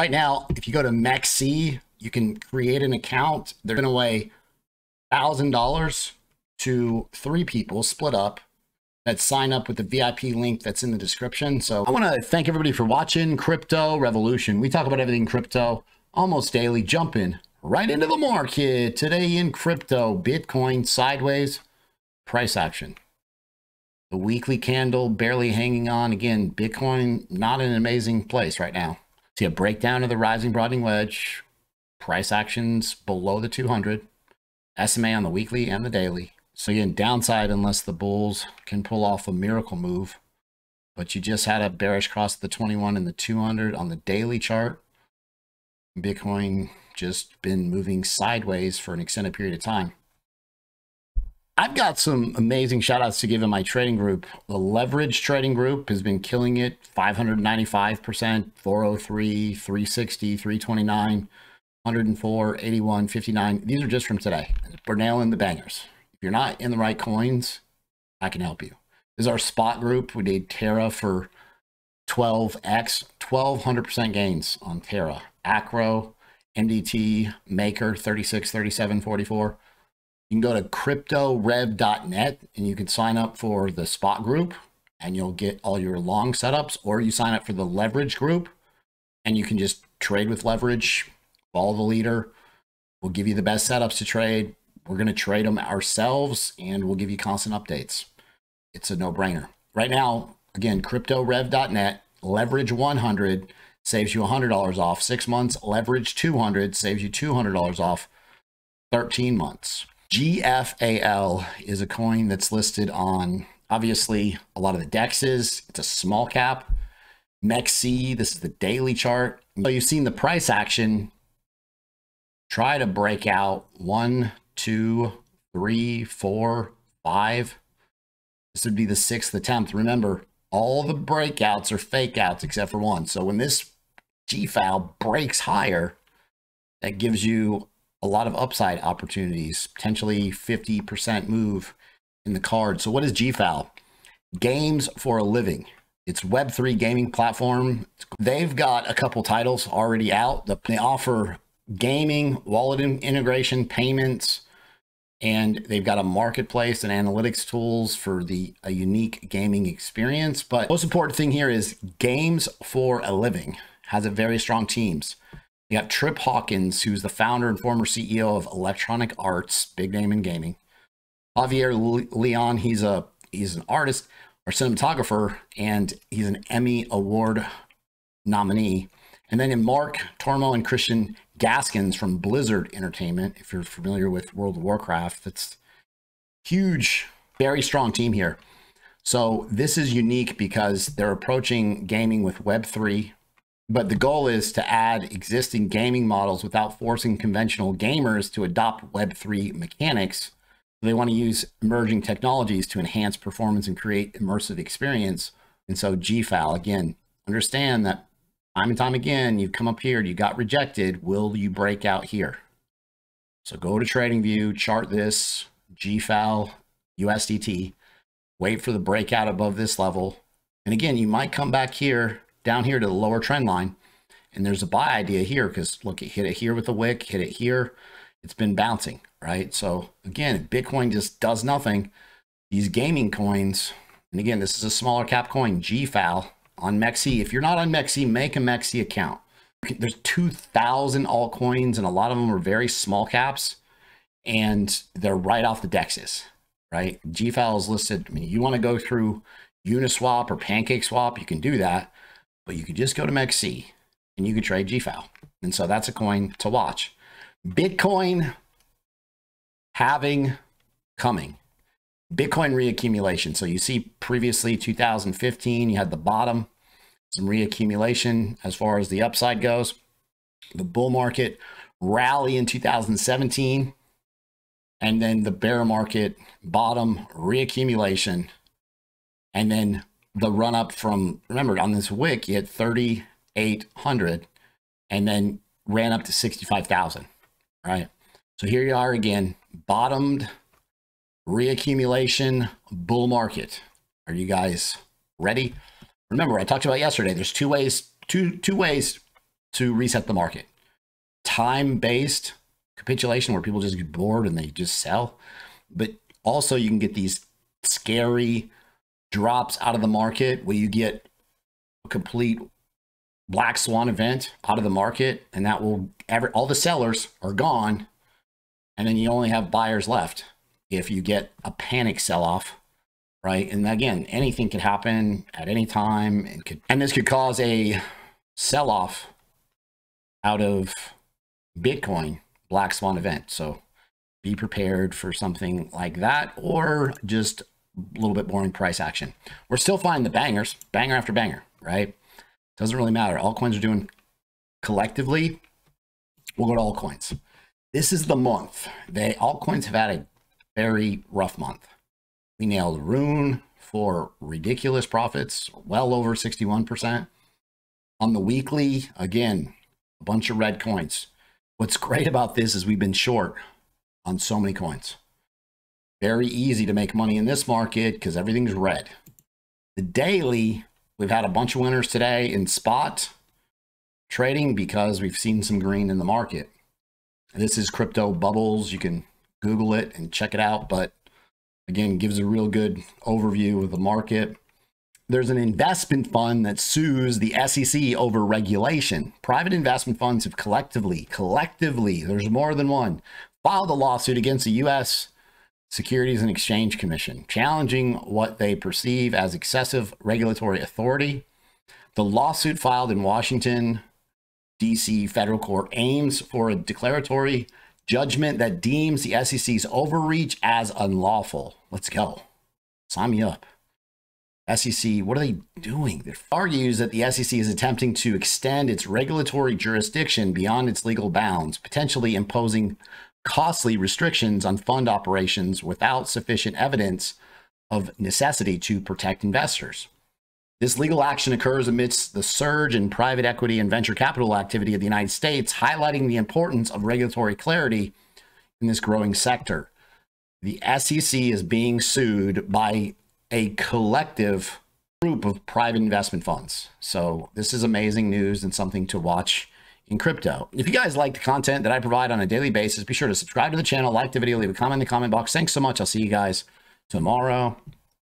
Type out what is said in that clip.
Right now, if you go to MEXC, you can create an account. They're giving away $1,000 to 3 people split up that sign up with the VIP link that's in the description. So I want to thank everybody for watching Crypto Revolution. We talk about everything crypto almost daily, jumping right into the market. Today in crypto, Bitcoin sideways, price action. The weekly candle barely hanging on. Again, Bitcoin not in an amazing place right now. See a breakdown of the rising broadening wedge. Price actions below the 200. SMA on the weekly and the daily. So again, downside unless the bulls can pull off a miracle move. But you just had a bearish cross of the 21 and the 200 on the daily chart. Bitcoin just been moving sideways for an extended period of time. I've got some amazing shout outs to give in my trading group. The leverage trading group has been killing it. 595%, 403, 360, 329, 104, 81, 59. These are just from today. We're nailing the bangers. If you're not in the right coins, I can help you. This is our spot group. We did Terra for 12x, 1200% gains on Terra. Acro, MDT, Maker, 36, 37, 44. You can go to cryptorev.net and you can sign up for the spot group and you'll get all your long setups, or you sign up for the leverage group and you can just trade with leverage. Follow the leader. We'll give you the best setups to trade. We're going to trade them ourselves and we'll give you constant updates. It's a no-brainer. Right now, again, cryptorev.net, leverage 100 saves you $100 off. 6 months, leverage 200 saves you $200 off 13 months. GFAL is a coin that's listed on, obviously, a lot of the DEXs. It's a small cap. MEXC, this is the daily chart. So you've seen the price action try to break out 1, 2, 3, 4, 5. This would be the 6th attempt. Remember, all the breakouts are fake outs except for one. So when this GFAL breaks higher, that gives you a lot of upside opportunities, potentially 50% move in the card. So what is GFAL? Games for a Living. It's Web3 gaming platform. They've got a couple titles already out. They offer gaming, wallet integration, payments, and they've got a marketplace and analytics tools for a unique gaming experience. But most important thing here is Games for a Living has a very strong teams. You got Trip Hawkins, who's the founder and former CEO of Electronic Arts, big name in gaming. Javier Leon, he's an artist or cinematographer, and he's an Emmy Award nominee. And then in Mark Tormel and Christian Gaskins from Blizzard Entertainment, if you're familiar with World of Warcraft, that's huge, very strong team here. So this is unique because they're approaching gaming with Web3, but the goal is to add existing gaming models without forcing conventional gamers to adopt Web3 mechanics. They want to use emerging technologies to enhance performance and create immersive experience. And so GFAL, again, understand that time and time again, you've come up here, you got rejected. Will you break out here? So go to TradingView, chart this, GFAL, USDT, wait for the breakout above this level. And again, you might come back here, down here to the lower trend line. And there's a buy idea here because look, it hit it here with the wick, hit it here. It's been bouncing, right? So again, if Bitcoin just does nothing, these gaming coins, and again, this is a smaller cap coin, GFAL, on MEXC. If you're not on MEXC, make a MEXC account. There's 2,000 altcoins and a lot of them are very small caps and they're right off the DEXs, right? GFAL is listed. I mean, you want to go through Uniswap or PancakeSwap, you can do that, but you could just go to MEXC and you could trade GFAL. And so that's a coin to watch. Bitcoin halving coming. Bitcoin reaccumulation. So you see previously 2015, you had the bottom, some reaccumulation as far as the upside goes. The bull market rally in 2017, and then the bear market bottom reaccumulation, and then the run up from, remember on this wick, you had 3,800 and then ran up to 65,000, right? So here you are again, bottomed, reaccumulation, bull market. Are you guys ready? Remember, I talked about yesterday, there's two ways to reset the market. Time-based capitulation where people just get bored and they just sell. But also you can get these scary drops out of the market where you get a complete black swan event out of the market, and that will all the sellers are gone, and then you only have buyers left if you get a panic sell-off, right? And again, anything could happen at any time, and this could cause a sell-off out of Bitcoin, black swan event. So be prepared for something like that, or just a little bit boring price action. We're still finding the bangers, banger after banger, right? Doesn't really matter. Altcoins are doing collectively. We'll go to altcoins. This is the month. Altcoins have had a very rough month. We nailed Rune for ridiculous profits, well over 61%. On the weekly, again, a bunch of red coins. What's great about this is we've been short on so many coins. Very easy to make money in this market because everything's red. The daily, we've had a bunch of winners today in spot trading because we've seen some green in the market. This is Crypto Bubbles. You can Google it and check it out. But again, gives a real good overview of the market. There's an investment fund that sues the SEC over regulation. Private investment funds have collectively, there's more than one, filed a lawsuit against the U.S. Securities and Exchange Commission, challenging what they perceive as excessive regulatory authority. The lawsuit filed in Washington, D.C. federal court aims for a declaratory judgment that deems the SEC's overreach as unlawful. Let's go. Sign me up. SEC, what are they doing? They argues that the SEC is attempting to extend its regulatory jurisdiction beyond its legal bounds, potentially imposing costly restrictions on fund operations without sufficient evidence of necessity to protect investors. This legal action occurs amidst the surge in private equity and venture capital activity of the United States, highlighting the importance of regulatory clarity in this growing sector. The SEC is being sued by a collective group of private investment funds. So this is amazing news and something to watch in crypto. If you guys like the content that I provide on a daily basis, be sure to subscribe to the channel, like the video, leave a comment in the comment box. Thanks so much. I'll see you guys tomorrow.